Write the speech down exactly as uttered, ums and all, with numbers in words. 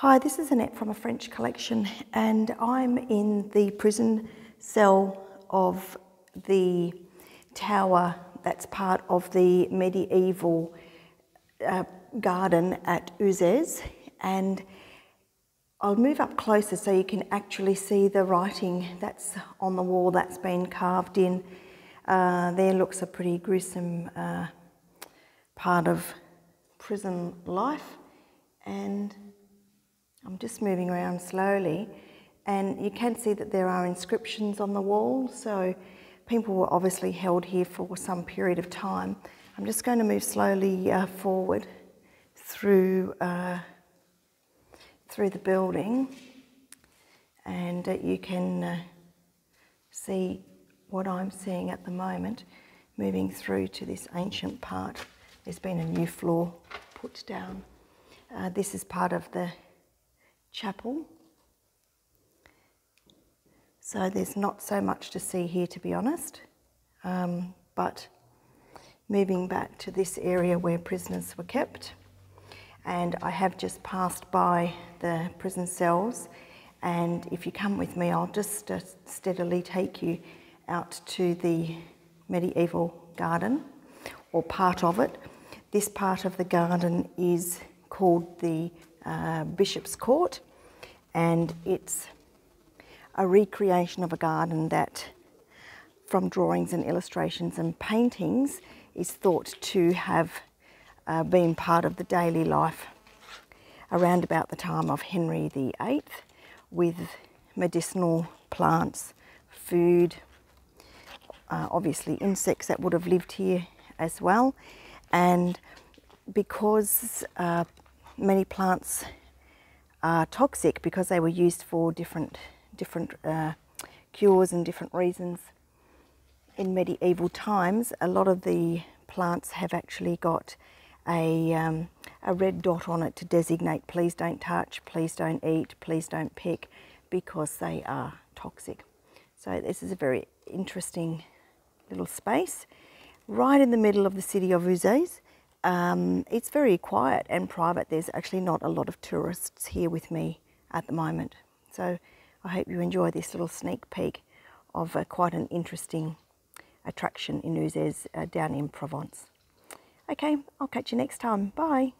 Hi, this is Annette from A French Collection, and I'm in the prison cell of the tower that's part of the medieval uh, garden at Uzès, and I'll move up closer so you can actually see the writing that's on the wall that's been carved in. Uh, there looks a pretty gruesome uh, part of prison life, and I'm just moving around slowly, and you can see that there are inscriptions on the wall, so people were obviously held here for some period of time. I'm just going to move slowly uh, forward through, uh, through the building, and uh, you can uh, see what I'm seeing at the moment, moving through to this ancient part. There's been a new floor put down. Uh, this is part of the chapel, so there's not so much to see here, to be honest, um, but moving back to this area where prisoners were kept, and I have just passed by the prison cells, and if you come with me I'll just uh, steadily take you out to the medieval garden, or part of it. This part of the garden is called the uh, Bishop's Court, and it's a recreation of a garden that, from drawings and illustrations and paintings, is thought to have uh, been part of the daily life around about the time of Henry the eighth, with medicinal plants, food, uh, obviously insects that would have lived here as well. And because uh, many plants are toxic, because they were used for different different uh, cures and different reasons in medieval times, a lot of the plants have actually got a, um, a red dot on it to designate please don't touch, please don't eat, please don't pick, because they are toxic. So this is a very interesting little space right in the middle of the city of Uzès. Um, it's very quiet and private. There's actually not a lot of tourists here with me at the moment. So I hope you enjoy this little sneak peek of uh, quite an interesting attraction in Uzès, uh, down in Provence. Okay, I'll catch you next time. Bye.